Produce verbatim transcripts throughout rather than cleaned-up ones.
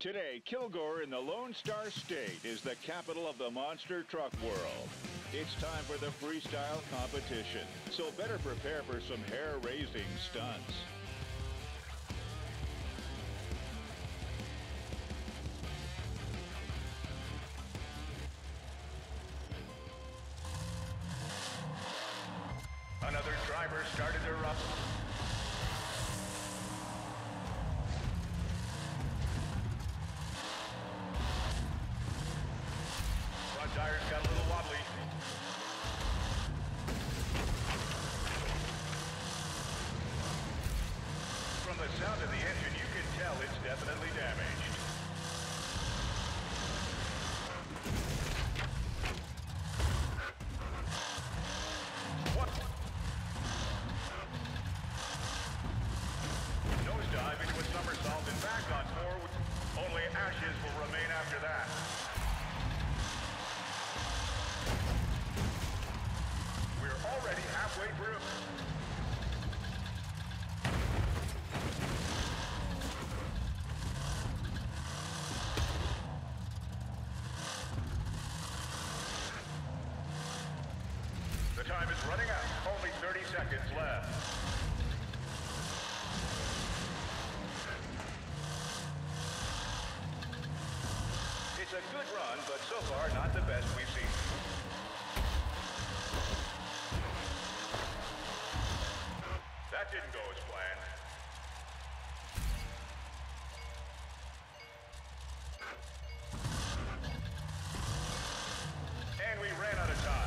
Today, Kilgore in the Lone Star State is the capital of the monster truck world. It's time for the freestyle competition, so better prepare for some hair-raising stunts. Another driver started to rust. Sound of the engine, you can tell it's definitely damaged. What? Nosedive into a somersault and back on forward. Only ashes will remain after that. We're already halfway through. Time is running out. Only thirty seconds left. It's a good run, but so far not the best we've seen. That didn't go as planned. And we ran out of time.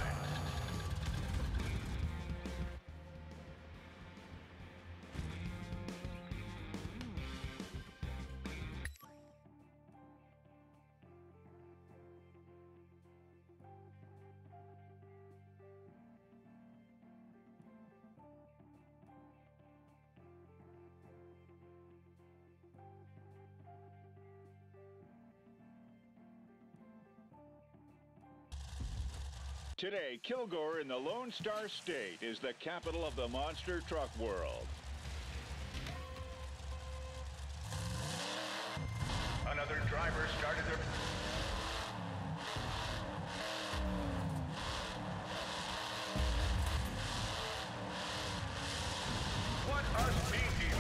Today, Kilgore in the Lone Star State is the capital of the monster truck world. Another driver started their... What a speed demon!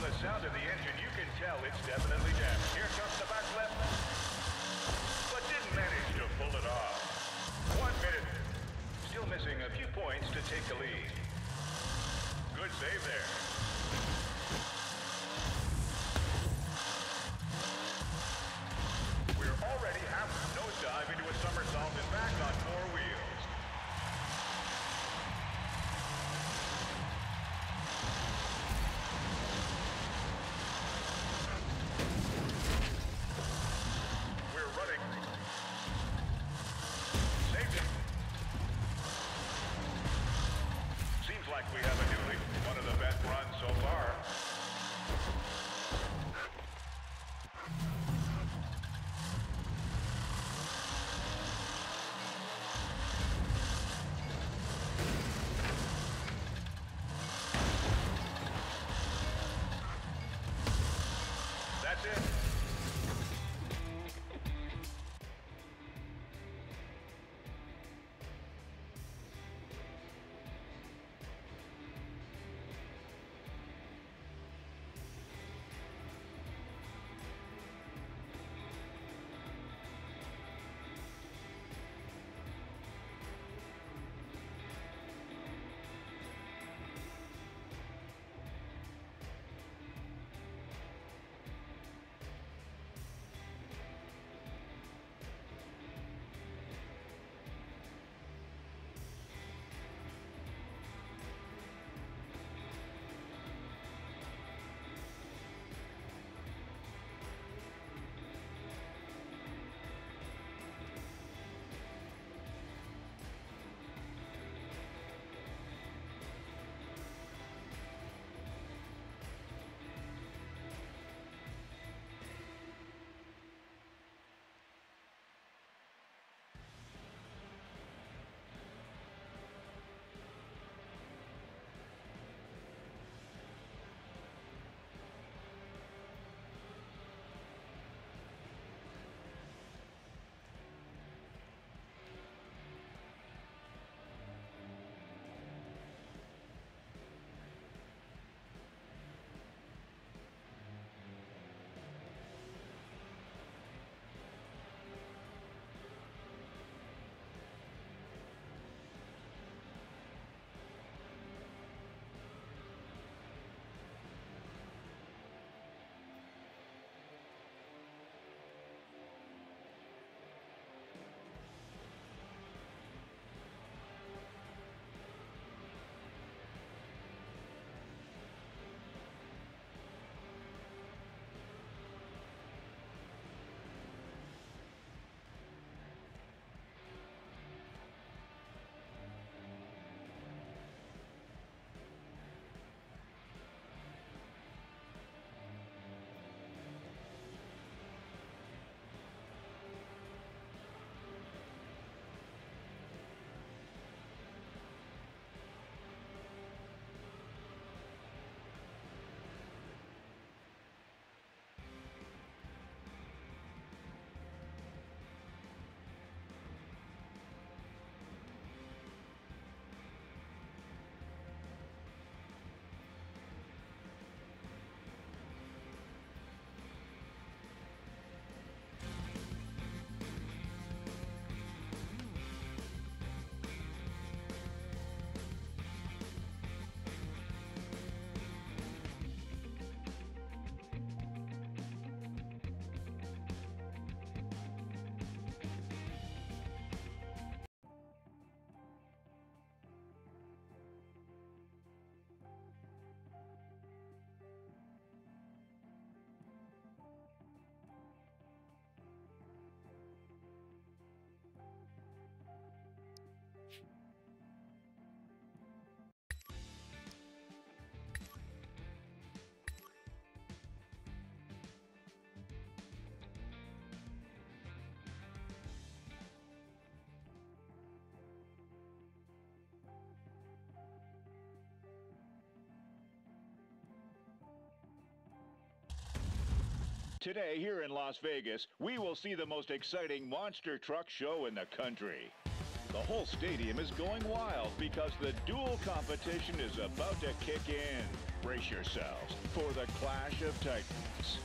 The sound of the engine, you can tell it's definitely damaged. Here comes the back left, but didn't manage to pull it off. One minute. Still missing a few points to take the lead. Good save there. We're already half nosedive into a somersault and back on four wheels. Today, here in Las Vegas, we will see the most exciting monster truck show in the country. The whole stadium is going wild because the dual competition is about to kick in. Brace yourselves for the Clash of Titans.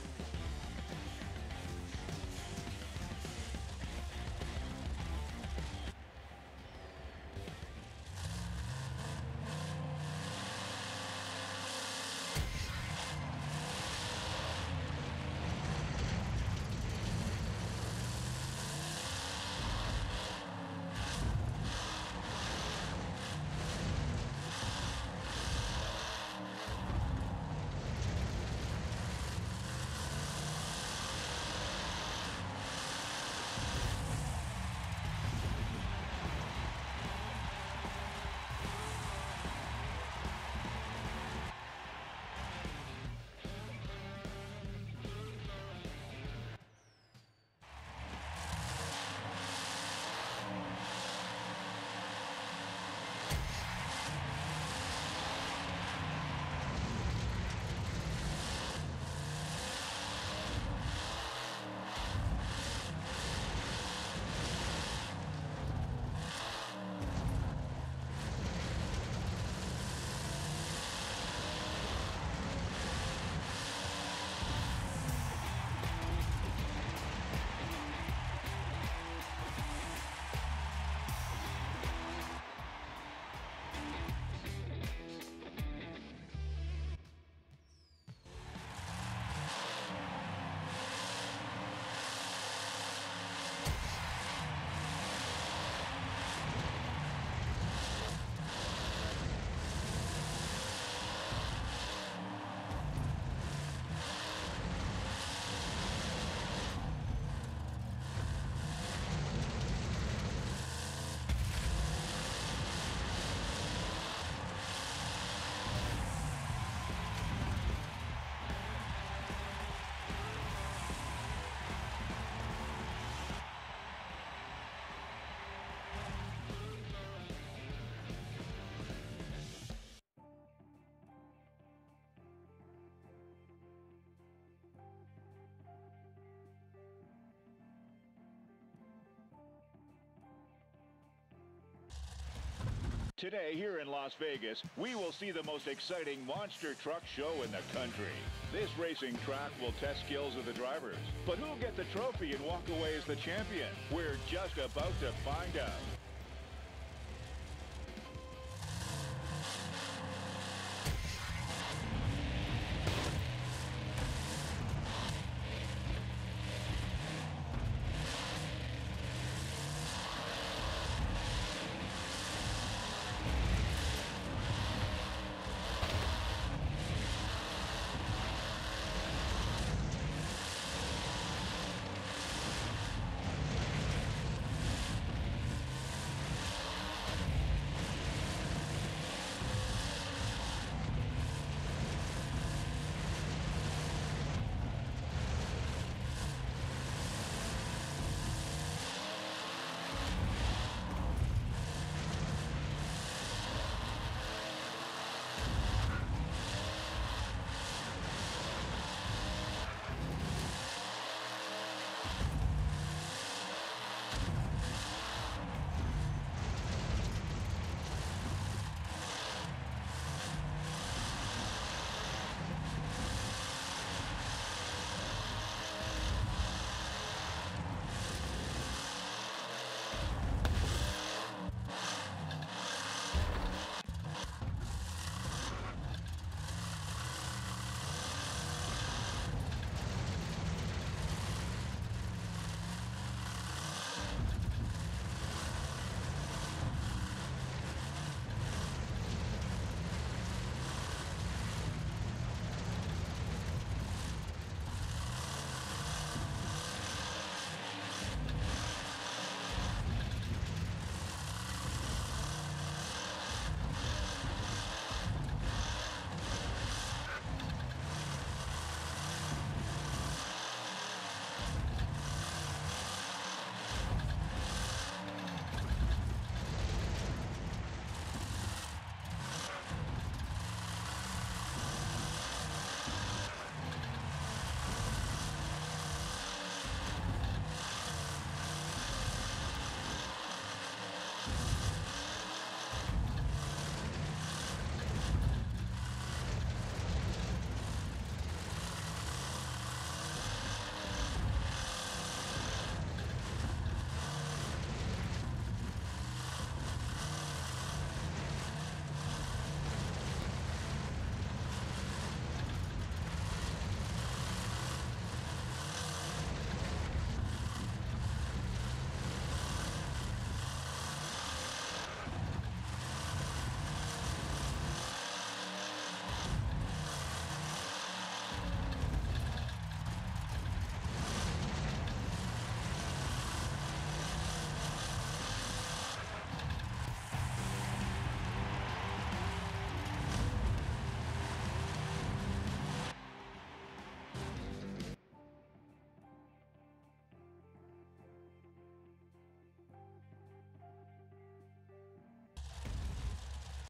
Today, here in Las Vegas, we will see the most exciting monster truck show in the country. This racing track will test skills of the drivers. But who'll get the trophy and walk away as the champion? We're just about to find out.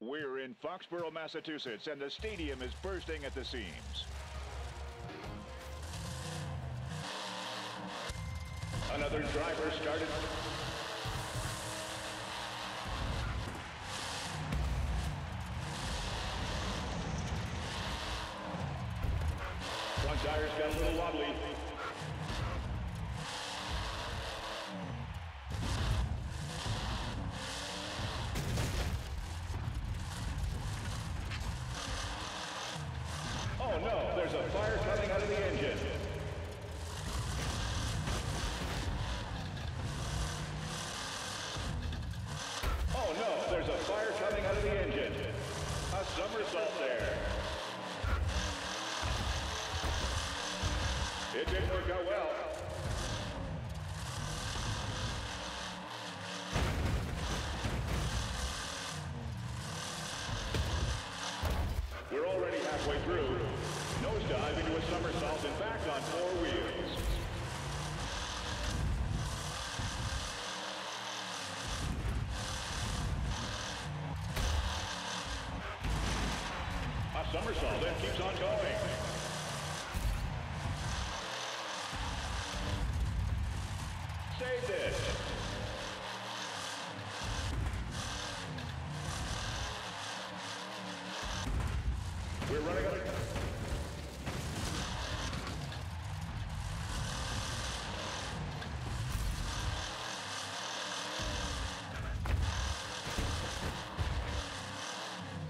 We're in Foxborough, Massachusetts, and the stadium is bursting at the seams. Another driver started. One tire's got a little wobbly. Oh no, there's a fire coming out of the engine. Oh no, there's a fire coming out of the engine. A somersault there. It didn't work out well. We're already halfway through. Nosedive into a somersault and back on four wheels. A somersault that keeps on going. Save this. We're running out of time.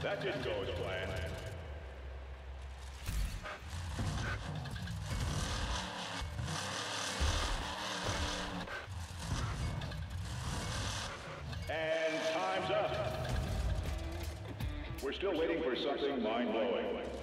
That didn't go as planned. And time's up. We're still waiting for something mind-blowing.